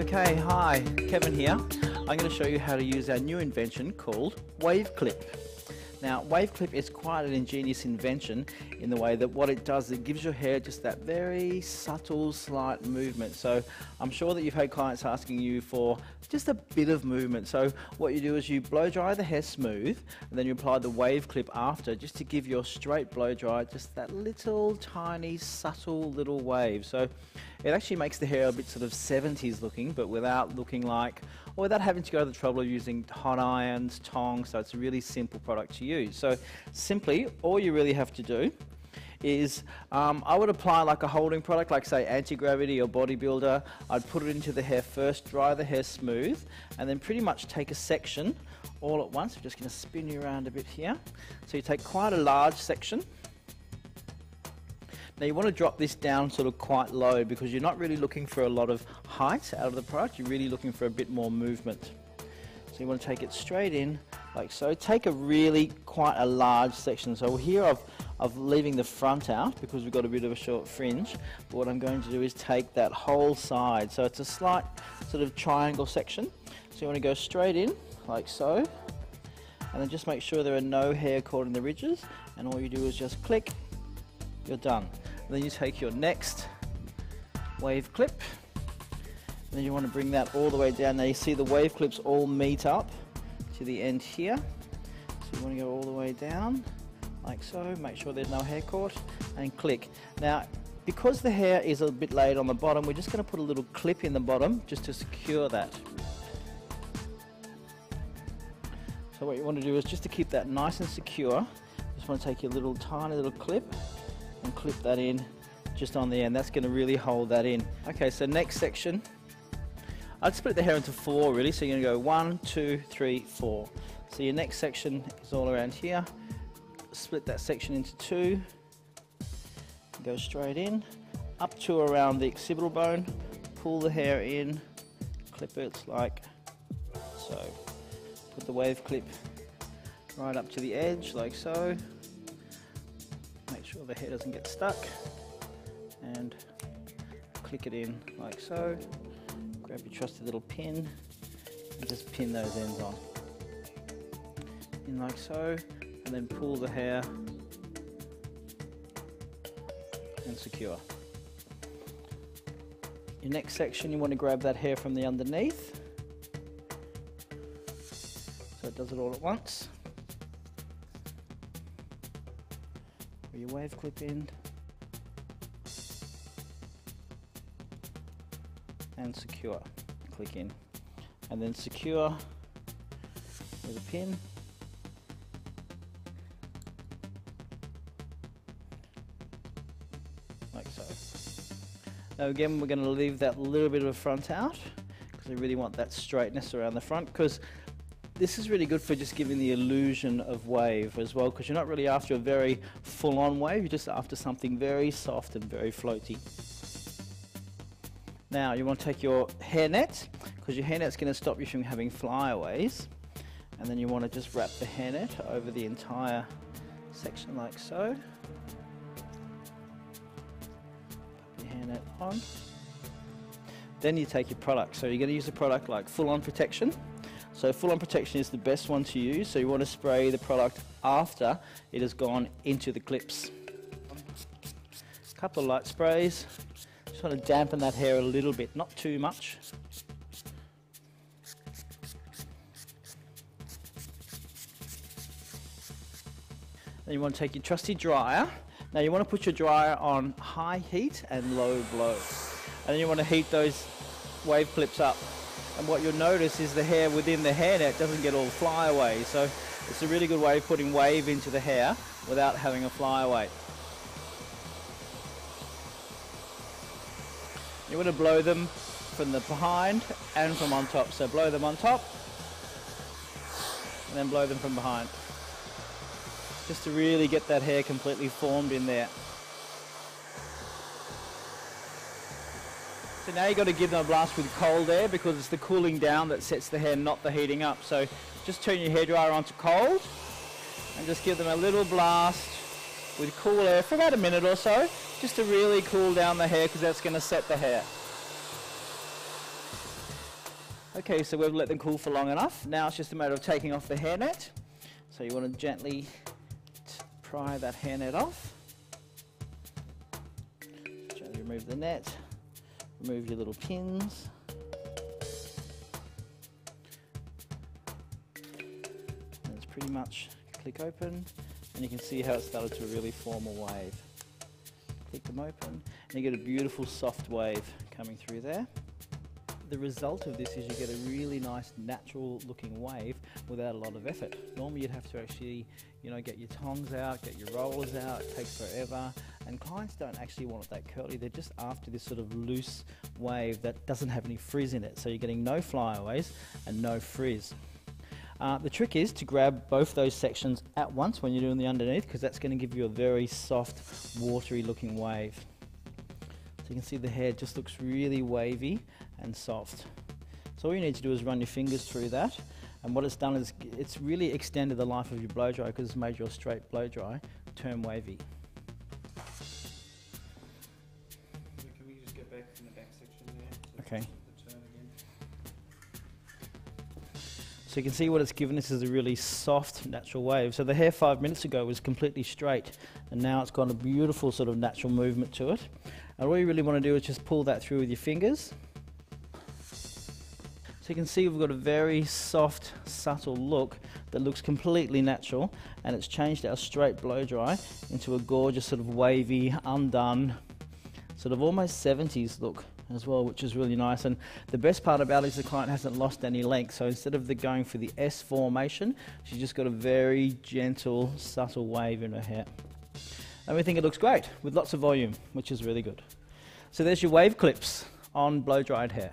Okay, hi, Kevin here. I'm going to show you how to use our new invention called Wave Clip. Now, Wave Clip is quite an ingenious invention in the way that what it does is it gives your hair just that very subtle, slight movement. So I'm sure that you've had clients asking you for just a bit of movement. So what you do is you blow dry the hair smooth and then you apply the Wave Clip after, just to give your straight blow dry just that little tiny subtle little wave. So it actually makes the hair a bit sort of 70s looking, but without looking like, or without having to go to the trouble of using hot irons, tongs. So it's a really simple product to use. So simply, all you really have to do is, I would apply like a holding product, like say anti-gravity or bodybuilder. I'd put it into the hair first, dry the hair smooth, and then pretty much take a section all at once. I'm just going to spin you around a bit here. So you take quite a large section. Now you want to drop this down sort of quite low because you're not really looking for a lot of height out of the product. You're really looking for a bit more movement. So you want to take it straight in, like so. Take a really quite a large section. So here I'm leaving the front out because we've got a bit of a short fringe. But what I'm going to do is take that whole side. So it's a slight sort of triangle section. So you want to go straight in, like so. And then just make sure there are no hair caught in the ridges. And all you do is just click, you're done. And then you take your next Wave Clip. And then you want to bring that all the way down. Now you see the Wave Clips all meet up to the end here, so you want to go all the way down like so, make sure there's no hair caught, and click. Now because the hair is a bit laid on the bottom, we're just going to put a little clip in the bottom just to secure that. So what you want to do is, just to keep that nice and secure, just want to take your little tiny little clip and clip that in just on the end. That's going to really hold that in. Okay, so next section, I'd split the hair into four really, so you're going to go 1, 2, 3, 4. So your next section is all around here. Split that section into two. Go straight in, up to around the occipital bone. Pull the hair in, clip it like so. Put the Wave Clip right up to the edge like so. Make sure the hair doesn't get stuck. And click it in like so. Grab your trusty little pin and just pin those ends on. In like so, and then pull the hair and secure. Your next section, you want to grab that hair from the underneath. So it does it all at once. Put your Wave Clip in. And secure, click in, and then secure with a pin, like so. Now again, we're going to leave that little bit of a front out, because I really want that straightness around the front, because this is really good for just giving the illusion of wave as well, because you're not really after a very full-on wave, you're just after something very soft and very floaty. Now you want to take your hair net, because your hair net's going to stop you from having flyaways, and then you want to just wrap the hair net over the entire section like so. Put your hair net on. Then you take your product. So you're going to use a product like full-on protection. So full-on protection is the best one to use. So you want to spray the product after it has gone into the clips. A couple of light sprays. Just want to dampen that hair a little bit, not too much. Then you want to take your trusty dryer. Now you want to put your dryer on high heat and low blow. And then you want to heat those Wave Clips up. And what you'll notice is the hair within the hair net doesn't get all flyaway. So it's a really good way of putting wave into the hair without having a flyaway. You want to blow them from the behind and from on top. So blow them on top and then blow them from behind. Just to really get that hair completely formed in there. So now you've got to give them a blast with cold air, because it's the cooling down that sets the hair, not the heating up. So just turn your hairdryer onto cold and just give them a little blast with cool air for about a minute or so, just to really cool down the hair, because that's going to set the hair. Okay, so we've let them cool for long enough. Now it's just a matter of taking off the hairnet. So you want to gently pry that hairnet off. Gently remove the net. Remove your little pins. That's pretty much click open, and you can see how it started to really form a wave. Click them open, and you get a beautiful soft wave coming through there. The result of this is you get a really nice natural looking wave without a lot of effort. Normally you'd have to actually, you know, get your tongs out, get your rollers out, it takes forever, and clients don't actually want it that curly. They're just after this sort of loose wave that doesn't have any frizz in it. So you're getting no flyaways and no frizz. The trick is to grab both those sections at once when you're doing the underneath, because that's going to give you a very soft, watery looking wave. So you can see the hair just looks really wavy and soft. So all you need to do is run your fingers through that, and what it's done is it's really extended the life of your blow dry, because it's made your straight blow dry turn wavy. So can we just get back from the back section there? So okay. So you can see what it's given us is a really soft natural wave. So the hair 5 minutes ago was completely straight, and now it's got a beautiful sort of natural movement to it. And all you really want to do is just pull that through with your fingers. So you can see we've got a very soft, subtle look that looks completely natural, and it's changed our straight blow dry into a gorgeous sort of wavy, undone, sort of almost 70s look as well, which is really nice. And the best part about it is the client hasn't lost any length, so instead of going for the S formation, she's just got a very gentle, subtle wave in her hair. And we think it looks great, with lots of volume, which is really good. So there's your wave clips on blow-dried hair.